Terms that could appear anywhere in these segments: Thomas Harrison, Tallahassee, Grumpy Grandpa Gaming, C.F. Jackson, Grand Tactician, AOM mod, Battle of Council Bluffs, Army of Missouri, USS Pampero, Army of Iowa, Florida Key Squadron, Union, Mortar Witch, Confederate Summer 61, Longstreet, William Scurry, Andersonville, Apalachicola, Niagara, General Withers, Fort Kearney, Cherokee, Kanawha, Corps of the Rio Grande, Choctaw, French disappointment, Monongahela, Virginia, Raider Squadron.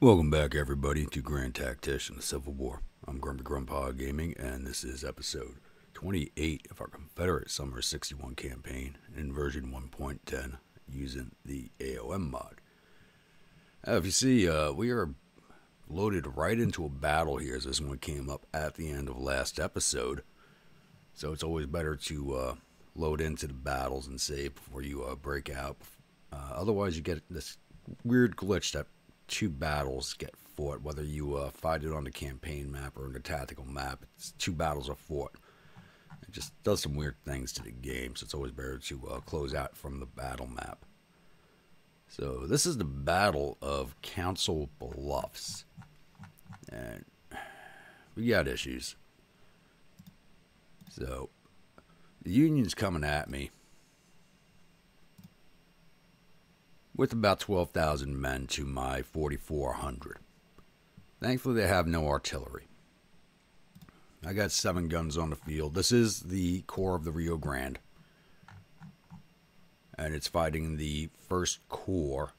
Welcome back, everybody, to Grand Tactician, the Civil War. I'm Grumpy Grandpa Gaming, and this is episode 28 of our Confederate Summer 61 campaign in version 1.10 using the AOM mod. Now, if you see, we are loaded right into a battle here, as this one came up at the end of last episode. So it's always better to load into the battles and save before you break out. Otherwise, you get this weird glitch that two battles get fought, whether you fight it on the campaign map or on the tactical map. It's two battles are fought. It just does some weird things to the game, so it's always better to close out from the battle map. So this is the Battle of Council Bluffs, and we got issues. So the Union's coming at me with about 12,000 men to my 4,400. Thankfully, they have no artillery. I got 7 guns on the field. This is the Corps of the Rio Grande, and it's fighting the 1st Corps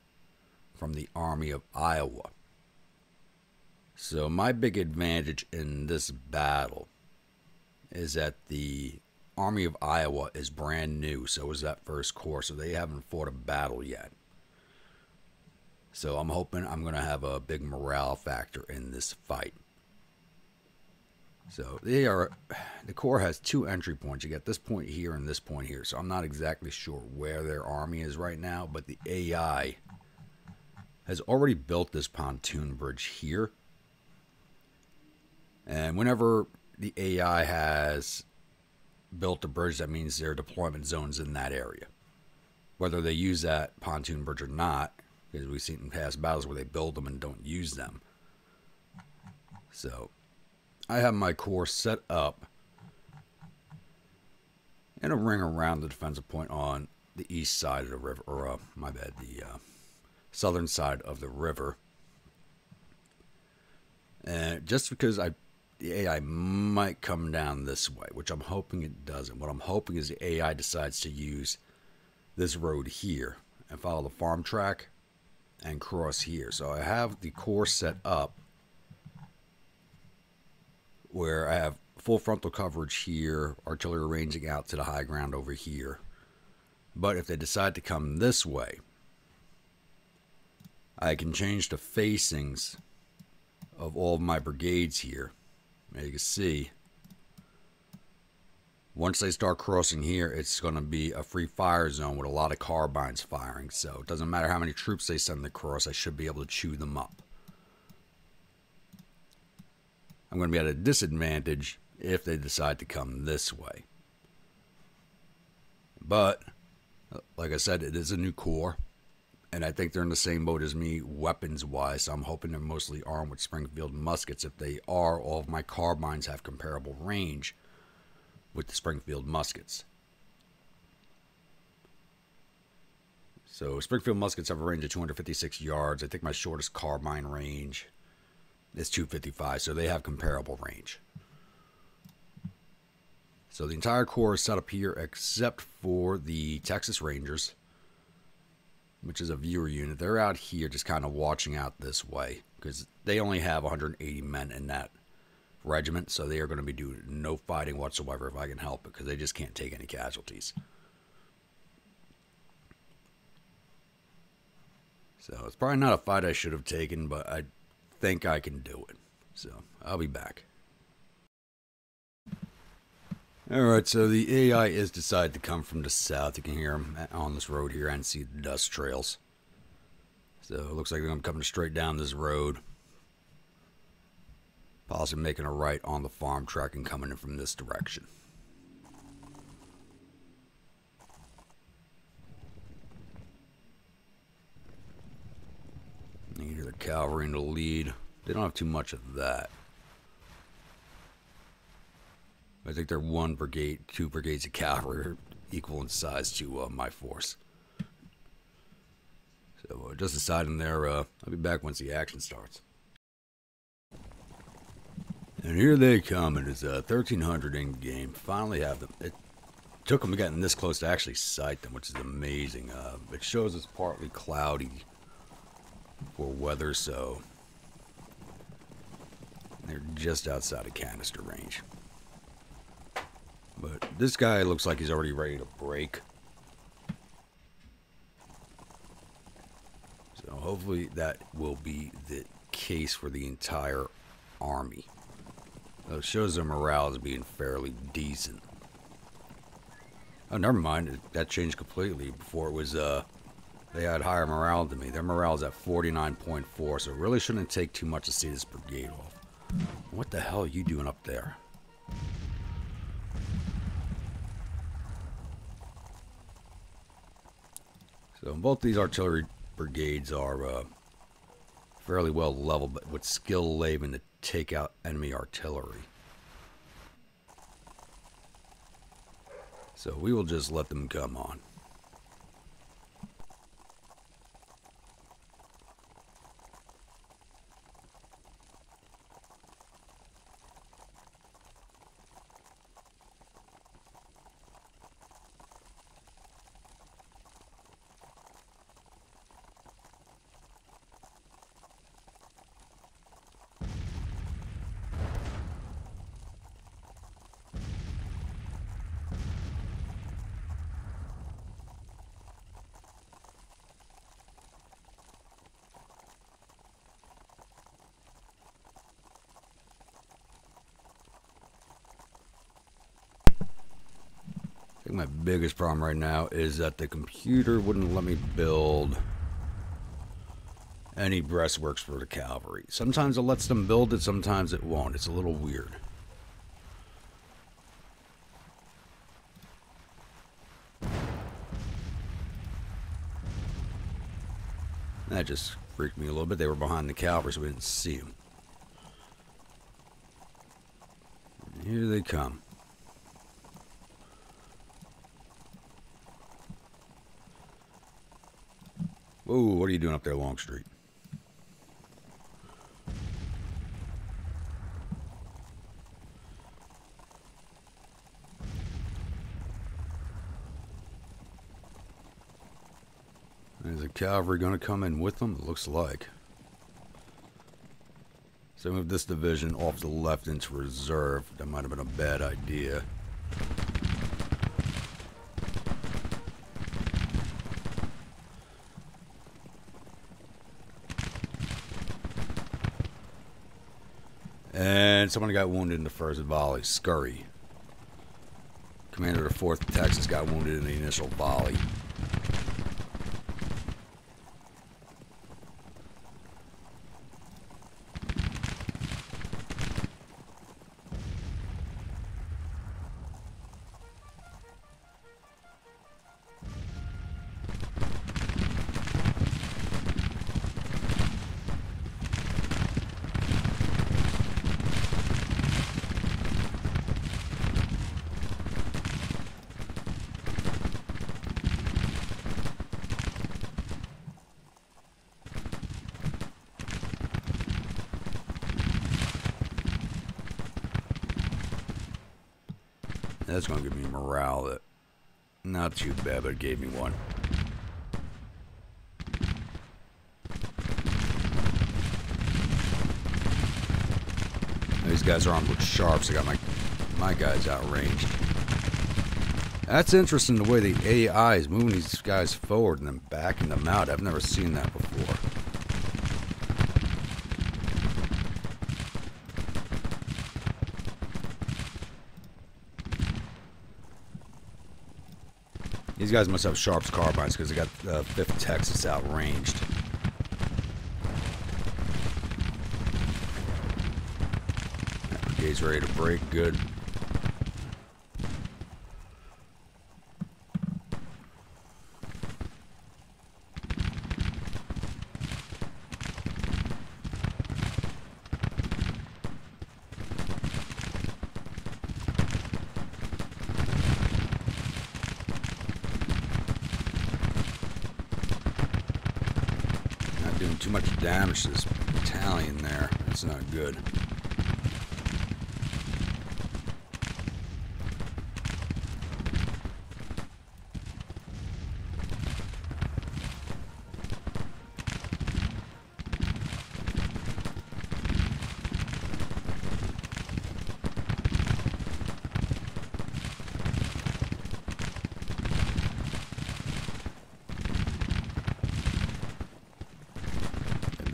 from the Army of Iowa. So my big advantage in this battle is that the Army of Iowa is brand new, so is that 1st Corps, so they haven't fought a battle yet. So I'm hoping I'm going to have a big morale factor in this fight. So the Corps has 2 entry points. You got this point here and this point here. So I'm not exactly sure where their army is right now, but the AI has already built this pontoon bridge here. And whenever the AI has built a bridge, that means their deployment zone's in that area. Whether they use that pontoon bridge or not, because we've seen in past battles where they build them and don't use them. So I have my Corps set up in a ring around the defensive point on the east side of the river, or my bad, the southern side of the river. And just because the AI might come down this way, which I'm hoping it doesn't. What I'm hoping is the AI decides to use this road here and follow the farm track and cross here. So I have the Corps set up where I have full frontal coverage here, artillery ranging out to the high ground over here. But if they decide to come this way, I can change the facings of all of my brigades here. As you can see, once they start crossing here, it's going to be a free fire zone with a lot of carbines firing. So it doesn't matter how many troops they send across, I should be able to chew them up. I'm going to be at a disadvantage if they decide to come this way. But, like I said, it is a new Corps, and I think they're in the same boat as me weapons-wise, so I'm hoping they're mostly armed with Springfield muskets. If they are, all of my carbines have comparable range with the Springfield muskets. So Springfield muskets have a range of 256 yards. I think my shortest carbine range is 255, so they have comparable range. So the entire Corps is set up here except for the Texas Rangers, which is a viewer unit. They're out here just kind of watching out this way because they only have 180 men in that regiment, so they are going to be doing no fighting whatsoever if I can help it, because they just can't take any casualties. So it's probably not a fight I should have taken, but I think I can do it. So I'll be back. Alright, so the AI is decided to come from the south. You can hear them on this road here and see the dust trails. So it looks like I'm coming straight down this road, possibly making a right on the farm track and coming in from this direction. You can hear the cavalry in the lead. They don't have too much of that. I think they're 2 brigades of cavalry equal in size to my force. So just deciding there, I'll be back once the action starts. And here they come. It is 1,300 in game. Finally have them. It took them getting this close to actually sight them, which is amazing. It shows it's partly cloudy for weather, so They're just outside of canister range. But this guy looks like he's already ready to break. So hopefully that will be the case for the entire army. It shows their morale as being fairly decent. Oh, never mind. That changed completely. Before it was, they had higher morale than me. Their morale is at 49.4, so it really shouldn't take too much to see this brigade off. What the hell are you doing up there? So both these artillery brigades are fairly well leveled, but with skill laden to take out enemy artillery. So we will just let them come on. I think my biggest problem right now is that the computer wouldn't let me build any breastworks for the cavalry. Sometimes it lets them build it, sometimes it won't. It's a little weird. That just freaked me a little bit. They were behind the cavalry, so we didn't see them. And here they come. Whoa, what are you doing up there, Longstreet? Is the cavalry going to come in with them? It looks like. So move this division off to the left into reserve. That might have been a bad idea. And someone got wounded in the first volley. Scurry, commander of the 4th Texas, got wounded in the initial volley. That's going to give me morale that, not too bad, but it gave me one. These guys are armed with sharps. I got my guys outranged. That's interesting, the way the AI is moving these guys forward and then backing them out. I've never seen that before. These guys must have Sharps carbines because they got 5th Texas outranged. That brigade's ready to break. Good. Too much damage to this battalion there. That's not good.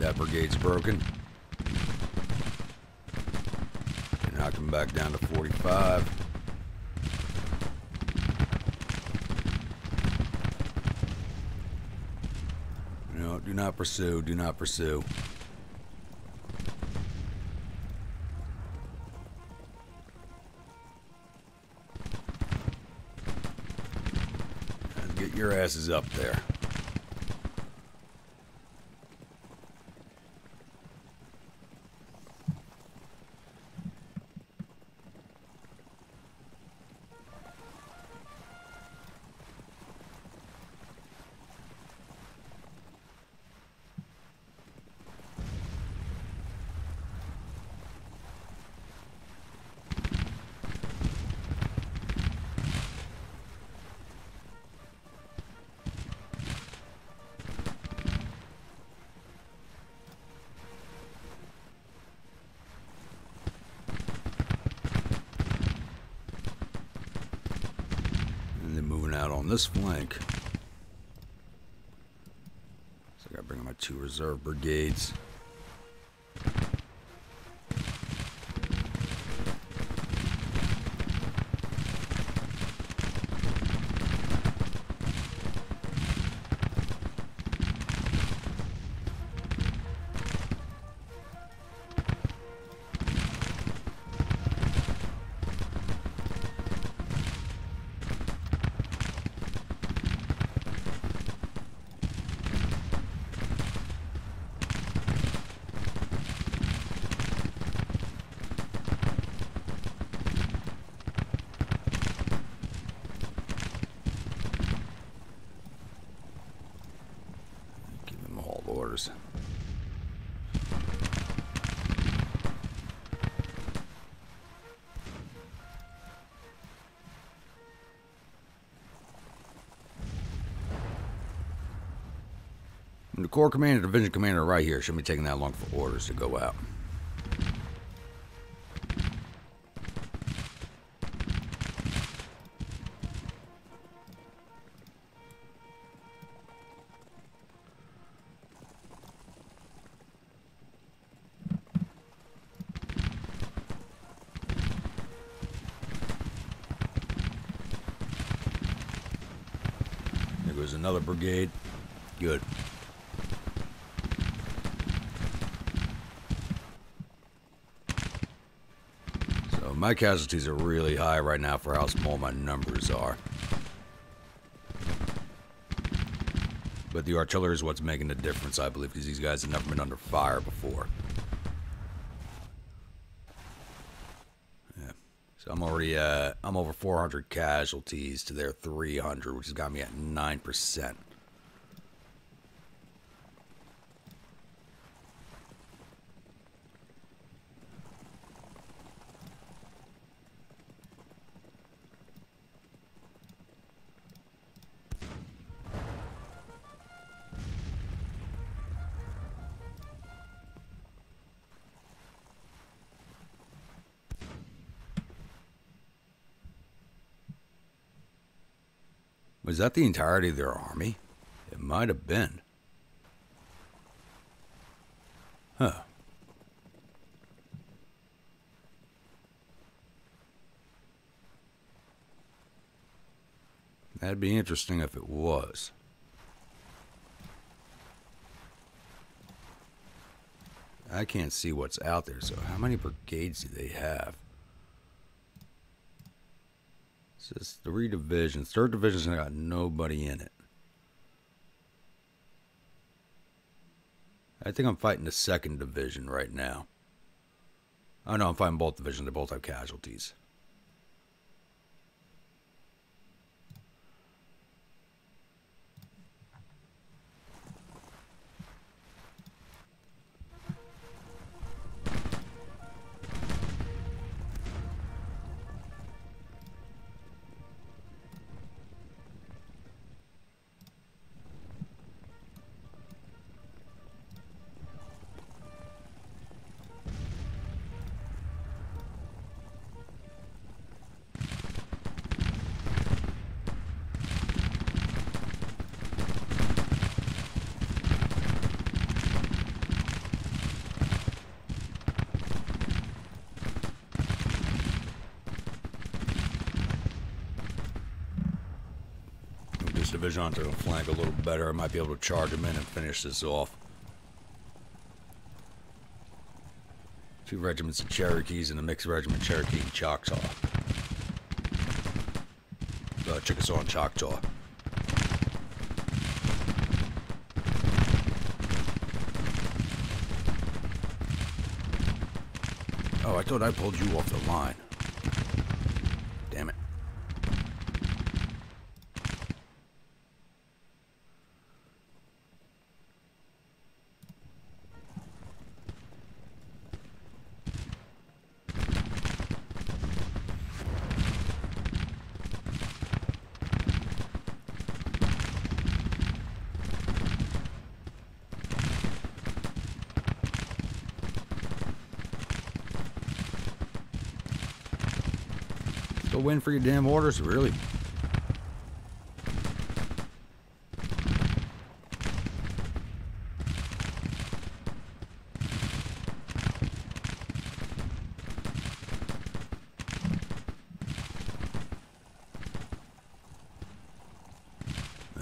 That brigade's broken. And knock them back down to 45. No, do not pursue. Do not pursue. Get your asses up there. This flank. So I gotta bring my two reserve brigades. The Corps Commander, Division Commander right here. Shouldn't be taking that long for orders to go out. There goes another brigade. Good. My casualties are really high right now for how small my numbers are. But the artillery is what's making the difference, I believe, because these guys have never been under fire before. Yeah. So I'm already, I'm over 400 casualties to their 300, which has got me at 9%. Was that the entirety of their army? It might have been. Huh. That'd be interesting if it was. I can't see what's out there, so how many brigades do they have? So it's 3 divisions. 3rd division's got nobody in it. I think I'm fighting the 2nd division right now. Oh no, I'm fighting both divisions. They both have casualties. division onto the flank a little better. I might be able to charge them in and finish this off. 2 regiments of Cherokees and a mixed regiment Cherokee and Choctaw. Chickasaw and Choctaw. Oh, I thought I pulled you off the line. Damn it. Win for your damn orders, really.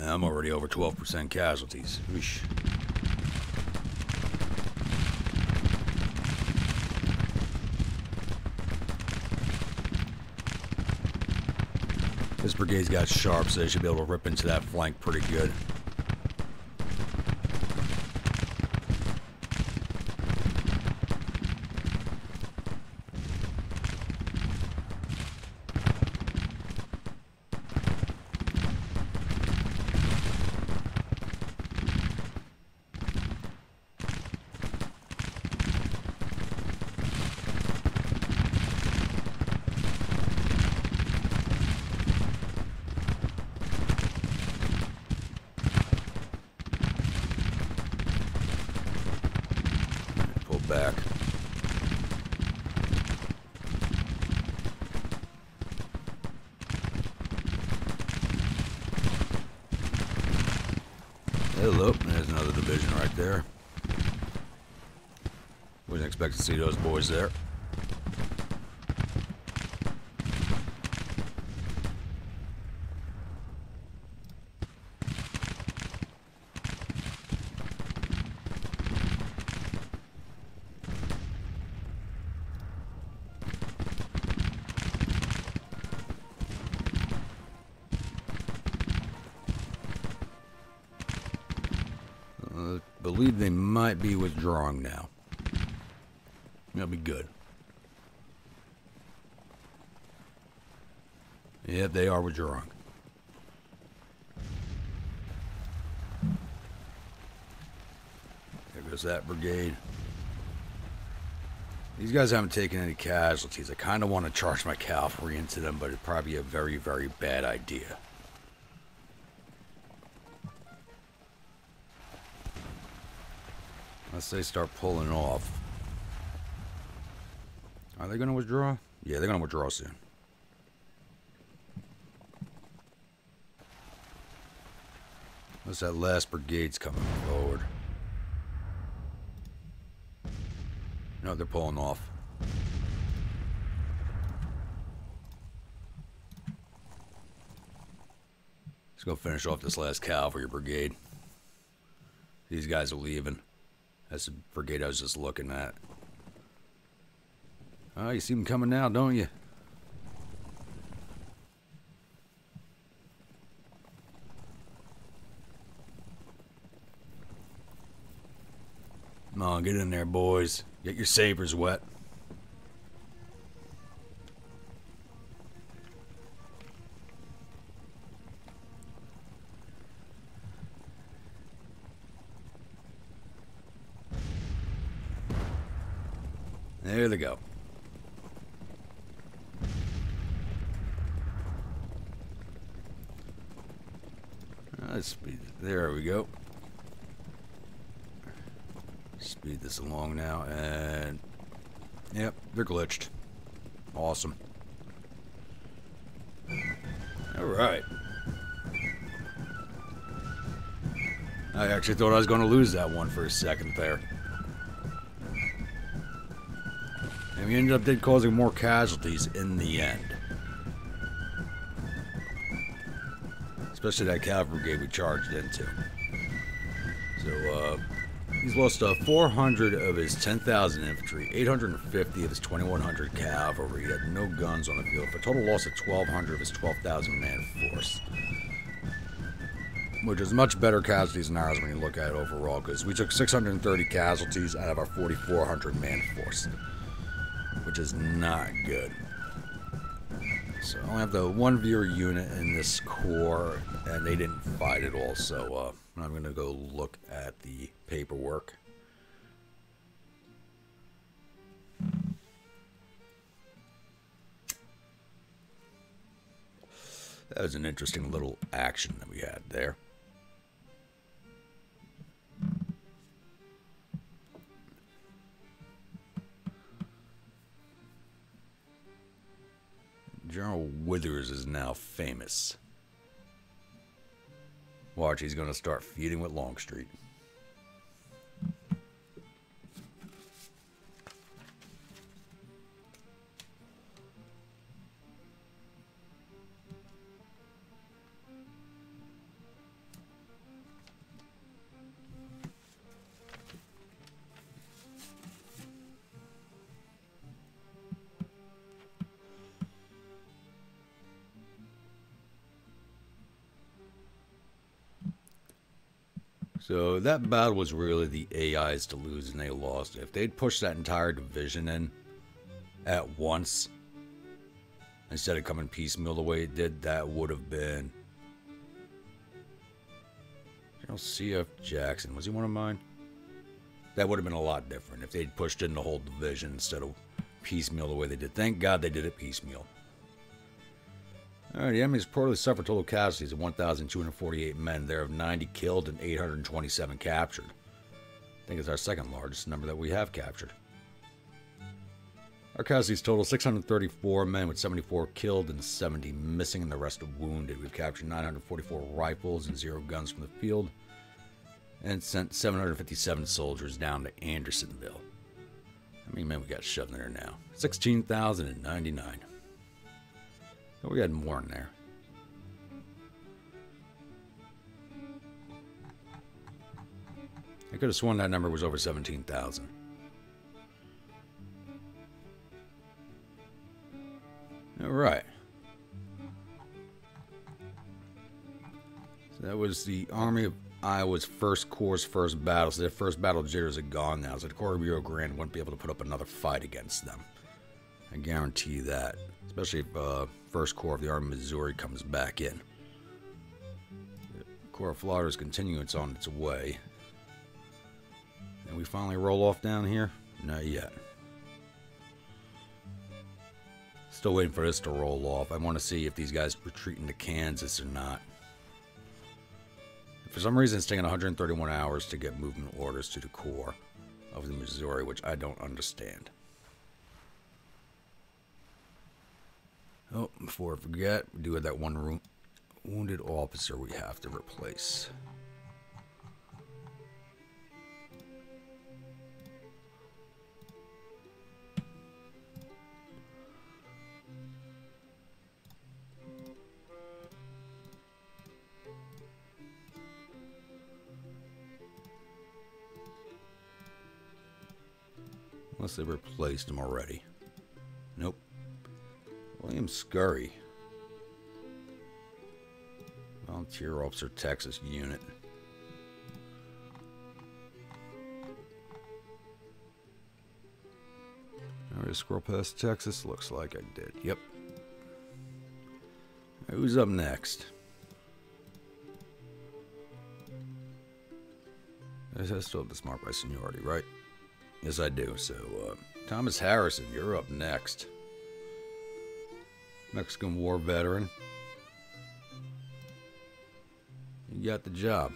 I'm already over 12% casualties. Oosh. This brigade's got sharp, so they should be able to rip into that flank pretty good. See those boys there. I believe they might be withdrawing now. That'll be good. Yep, they are withdrawing. There goes that brigade. These guys haven't taken any casualties. I kind of want to charge my cavalry into them, but it'd probably be a very, very bad idea. Unless they start pulling off. Are they going to withdraw? Yeah, they're going to withdraw soon. Unless that last brigade's coming forward. No, they're pulling off. Let's go finish off this last cavalry brigade. These guys are leaving. That's the brigade I was just looking at. Oh, you see them coming now, don't you? Come on, get in there, boys. Get your sabers wet. There they go. Speed. There we go. Speed this along now, and yep, they're glitched. Awesome. All right. I actually thought I was going to lose that one for a second there, and we ended up causing more casualties in the end. especially that cavalry brigade we charged into. So, he's lost 400 of his 10,000 infantry, 850 of his 2,100 cavalry. He had no guns on the field, for a total loss of 1,200 of his 12,000-man force. Which is much better casualties than ours when you look at it overall, because we took 630 casualties out of our 4,400-man force, which is not good. So I only have the one viewer unit in this corps, and they didn't fight at all, so I'm going to go look at the paperwork. That was an interesting little action that we had there. General Withers is now famous. Watch, he's going to start feuding with Longstreet. So that battle was really the AI's to lose, and they lost. If they'd pushed that entire division in at once, instead of coming piecemeal the way it did, that would have been... General C.F. Jackson, was he one of mine? That would have been a lot different if they'd pushed in the whole division instead of piecemeal the way they did. Thank God they did it piecemeal. Alright, the enemy has reportedly suffered total casualties of 1,248 men. Thereof 90 killed and 827 captured. I think it's our second largest number that we have captured. Our casualties total 634 men with 74 killed and 70 missing and the rest wounded. We've captured 944 rifles and 0 guns from the field and sent 757 soldiers down to Andersonville. How many men we got shoved in there now? 16,099. We had more in there. I could have sworn that number was over 17,000. Alright. So that was the Army of Iowa's first Corps' first battle. So their first battle jitters are gone now. So the Corps of the Rio Grande wouldn't be able to put up another fight against them. I guarantee that. Especially if First Corps of the Army of Missouri comes back in. The Corps of Florida's continuance on its way. And we finally roll off down here? Not yet. Still waiting for this to roll off. I want to see if these guys retreat into Kansas or not. For some reason, it's taking 131 hours to get movement orders to the Corps of the Missouri, which I don't understand. Oh, before I forget, we do have that one wounded officer we have to replace. Unless they replaced him already. Nope. William Scurry, Volunteer Officer, Texas Unit. I already scroll past Texas, looks like I did. Yep. Right, who's up next? I still have this marked by seniority, right? Yes, I do. So, Thomas Harrison, you're up next. Mexican War veteran. You got the job.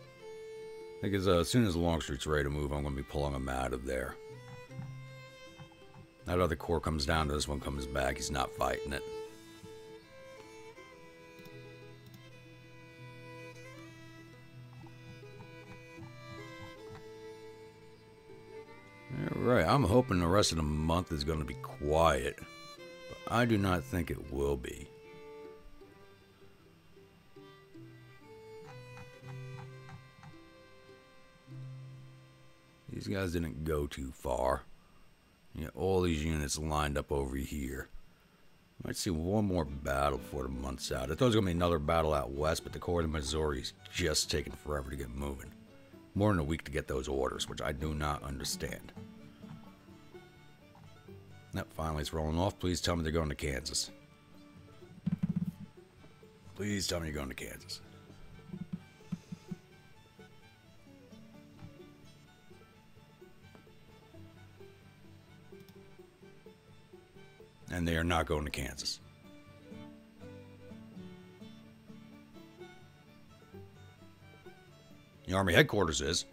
I think as soon as Longstreet's ready to move, I'm going to be pulling him out of there. That other corps comes down, this one comes back. He's not fighting it. Right, I'm hoping the rest of the month is going to be quiet. But I do not think it will be. These guys didn't go too far. You got all these units lined up over here. Might see one more battle before the month's out. I thought it was going to be another battle out west, but the Corps of the Missouri's just taking forever to get moving. More than a week to get those orders, which I do not understand. That finally is rolling off. Please tell me they're going to Kansas. Please tell me you're going to Kansas. And they are not going to Kansas. The Army headquarters is.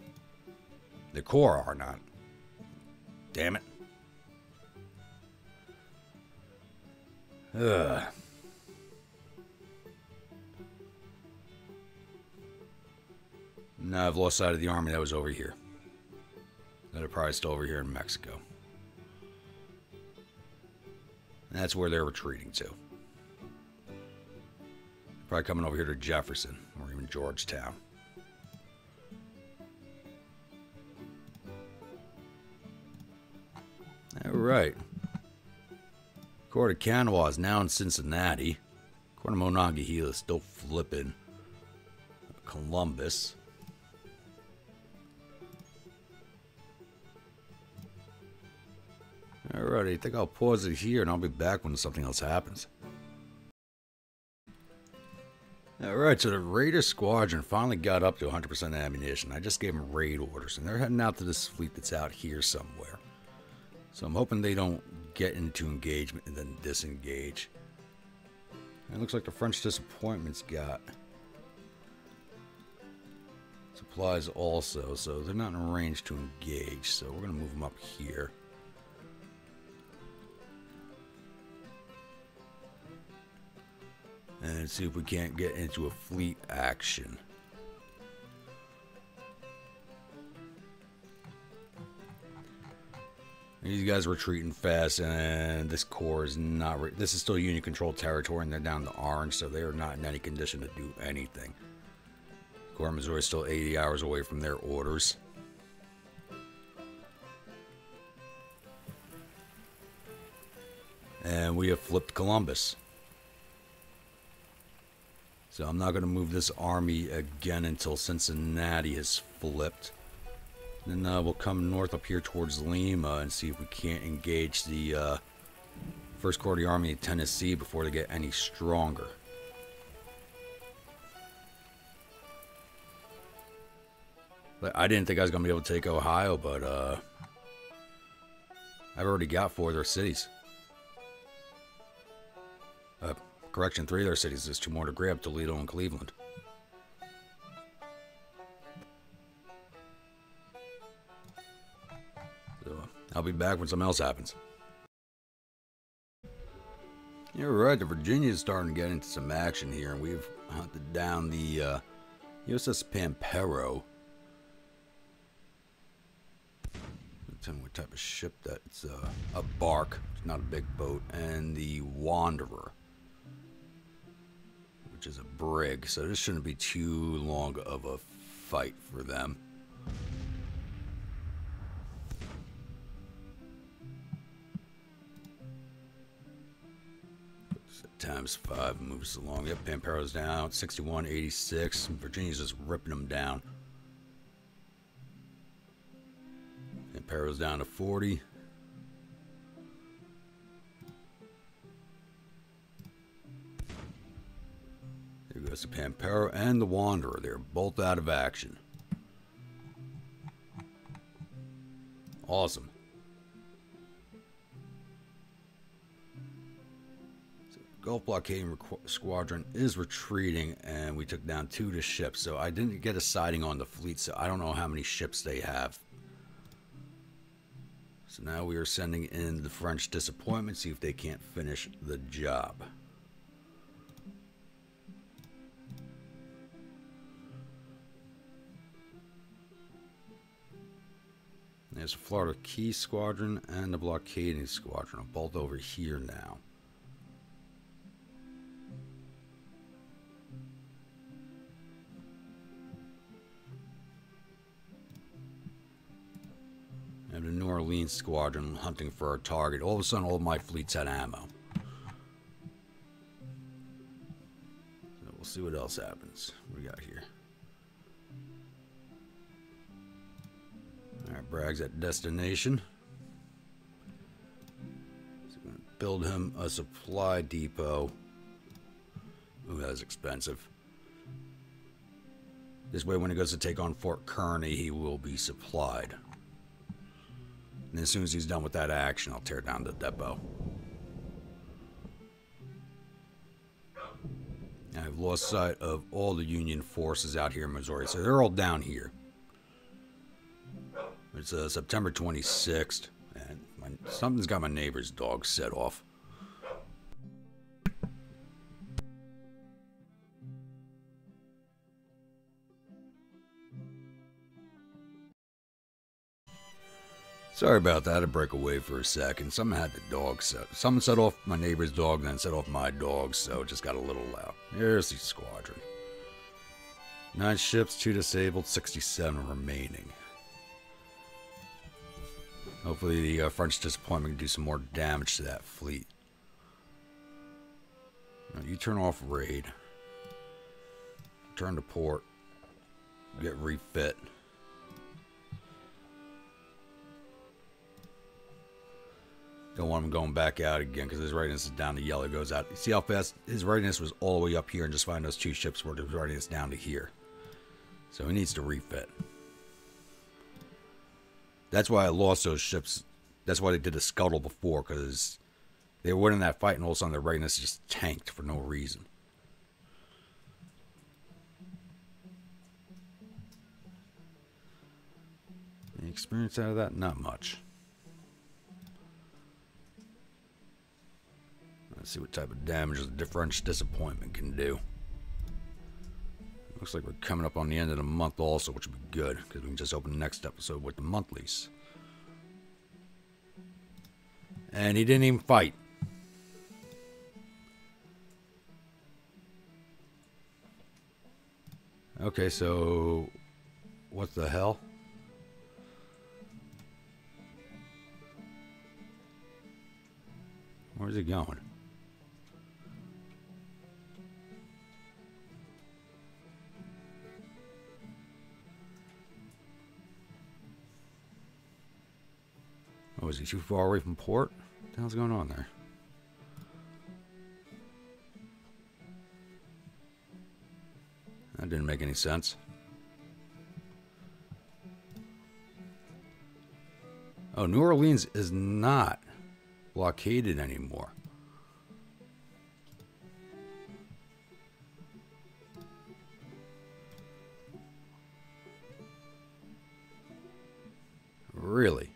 The Corps are not. Damn it. Ugh. Now I've lost sight of the Army that was over here. That are probably still over here in Mexico. That's where they're retreating to. Probably coming over here to Jefferson or even Georgetown. Alright. Corps of Kanawha is now in Cincinnati. Corps of Monongahela is still flipping Columbus. Alrighty, I think I'll pause it here and I'll be back when something else happens. Alright, so the Raider Squadron finally got up to 100% ammunition. I just gave them raid orders and they're heading out to this fleet that's out here somewhere. So I'm hoping they don't get into engagement and then disengage. And it looks like the French disappointment's got supplies also, so they're not in range to engage. So we're going to move them up here. And see if we can't get into a fleet action. These guys are retreating fast, and this Corps is not. This is still Union-controlled territory, and they're down to orange, so they are not in any condition to do anything. Corps of Missouri is still 80 hours away from their orders. And we have flipped Columbus. So I'm not going to move this army again until Cincinnati is flipped. Then we'll come north up here towards Lima and see if we can't engage the 1st Corps of the Army of Tennessee before they get any stronger. But I didn't think I was going to be able to take Ohio, but I've already got 4 of their cities. Correction, 3 of their cities. There's 2 more to grab, Toledo and Cleveland. So, I'll be back when something else happens. You're right, the Virginia is starting to get into some action here, and we've hunted down the USS Pampero. Tell me what type of ship that's a bark, it's not a big boat, and the Wanderer. Is a brig, so this shouldn't be too long of a fight for them. So ×5 moves along. Yep, Pampero's down, 61, 86. Virginia's just ripping them down. Pampero's down to 40. Goes to Pampero and the Wanderer. They're both out of action. Awesome. So Gulf Blockading Squadron is retreating, and we took down 2 to ships. So I didn't get a sighting on the fleet, so I don't know how many ships they have. So now we are sending in the French disappointment, see if they can't finish the job. There's a Florida Key Squadron and a Blockading Squadron. Both over here now. and the New Orleans squadron hunting for a target. All of a sudden, all of my fleets had ammo. So we'll see what else happens. What do we got here? All right, Bragg's at destination. So we're gonna build him a supply depot. Ooh, that was expensive. This way, when he goes to take on Fort Kearney, he will be supplied. And as soon as he's done with that action, I'll tear down the depot. And I've lost sight of all the Union forces out here in Missouri, so they're all down here. It's September 26th, and something's got my neighbor's dog set off. Sorry about that, I break away for a second. Someone set off my neighbor's dog, then set off my dog, so it just got a little loud. Here's the squadron. 9 ships, 2 disabled, 67 remaining. Hopefully the French disappointment can do some more damage to that fleet. Now you turn off raid. Turn to port. Get refit. Don't want him going back out again because his readiness is down to yellow. It goes out. You see how fast his readiness was all the way up here and just find those 2 ships where his readiness down to here. So he needs to refit. That's why I lost those ships. That's why they did the scuttle before, because they were winning that fight and all of a sudden their readiness just tanked for no reason. Any experience out of that? Not much. Let's see what type of damage the French disappointment can do. Looks like we're coming up on the end of the month also, which would be good, because we can just open the next episode with the monthlies. And he didn't even fight. Okay, so what the hell? Where's he going? Oh, is he too far away from port? What the hell's going on there? That didn't make any sense. Oh, New Orleans is not blockaded anymore. Really?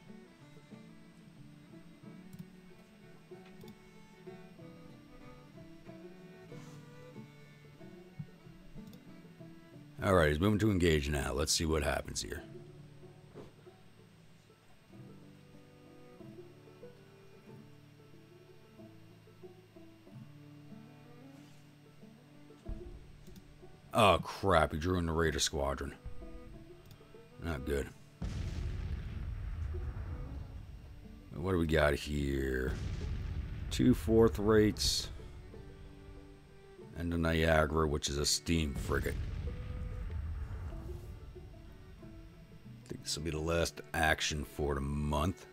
Alright, he's moving to engage now. Let's see what happens here. Oh crap, he drew in the Raider Squadron. Not good. What do we got here? 2 fourth rates. And the Niagara, which is a steam frigate. This will be the last action for the month.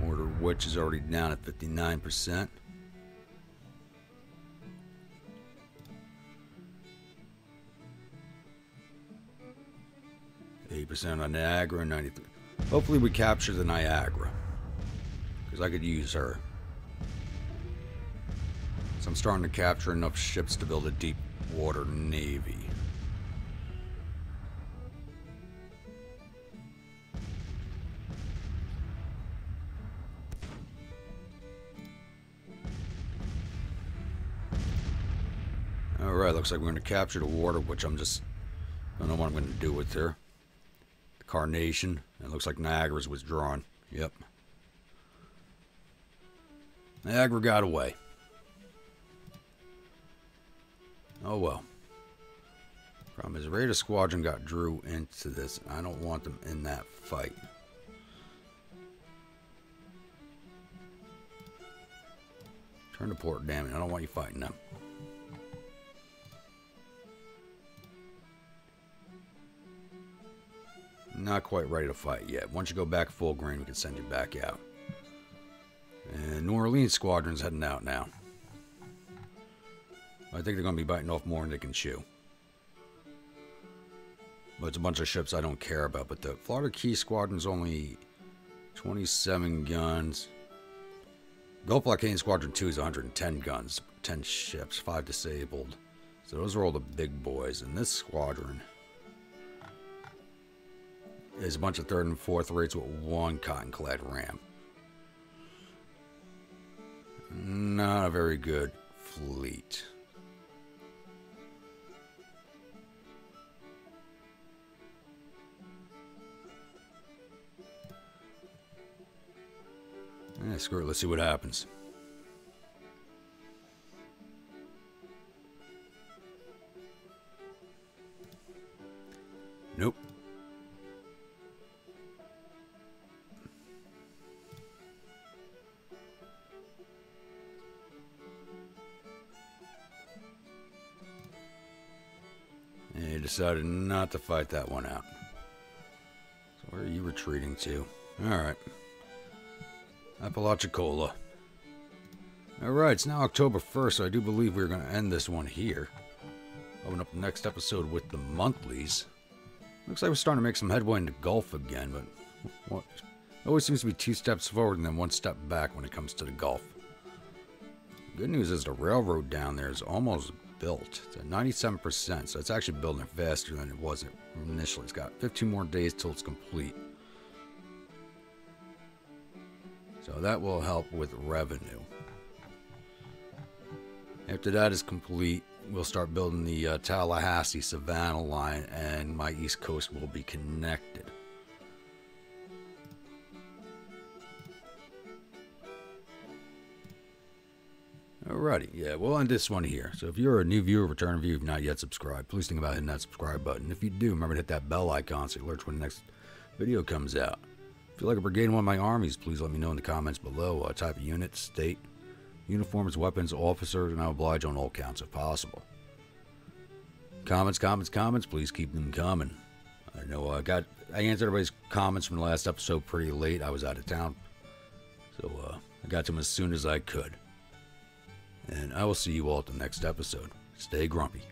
Mortar Witch is already down at 59%. On Niagara, 93. Hopefully we capture the Niagara, because I could use her. So I'm starting to capture enough ships to build a deep water navy. Alright, looks like we're going to capture the water, which I don't know what I'm going to do with her. Carnation. It looks like Niagara's withdrawn. Yep. Niagara got away. Oh well. Problem is, Raider Squadron got Drew into this. I don't want them in that fight. Turn to port, damn it. I don't want you fighting them. Not quite ready to fight yet. Once you go back full green, we can send you back out. And New Orleans Squadron's heading out now. I think they're going to be biting off more than they can chew. But it's a bunch of ships I don't care about. But the Florida Key Squadron's only 27 guns. Gulf Blockading Squadron 2 is 110 guns. 10 ships, 5 disabled. So those are all the big boys. And this squadron is a bunch of 3rd and 4th rates with one cotton-clad ram. Not a very good fleet. Eh, screw it, let's see what happens. Nope. And he decided not to fight that one out. So where are you retreating to? Alright. Apalachicola. Alright, it's now October 1st, so I do believe we're going to end this one here. Open up the next episode with the monthlies. Looks like we're starting to make some headway in the Gulf again, but what? It always seems to be 2 steps forward and then 1 step back when it comes to the Gulf. The good news is the railroad down there is almost built. It's at 97%, so it's actually building faster than it was initially. It's got 15 more days till it's complete. So that will help with revenue. After that is complete, we'll start building the Tallahassee Savannah line, and my East Coast will be connected. Alrighty, yeah, we'll end this one here. So if you're a new viewer, returning viewer, if not yet subscribed, please think about hitting that subscribe button. If you do, remember to hit that bell icon so you alert when the next video comes out. If you like a brigade in one of my armies, please let me know in the comments below. Type of unit, state, uniforms, weapons, officers, and I oblige on all counts if possible. Comments, comments, comments. Please keep them coming. I know I answered everybody's comments from the last episode pretty late. I was out of town, so I got to them as soon as I could. And I will see you all at the next episode. Stay grumpy.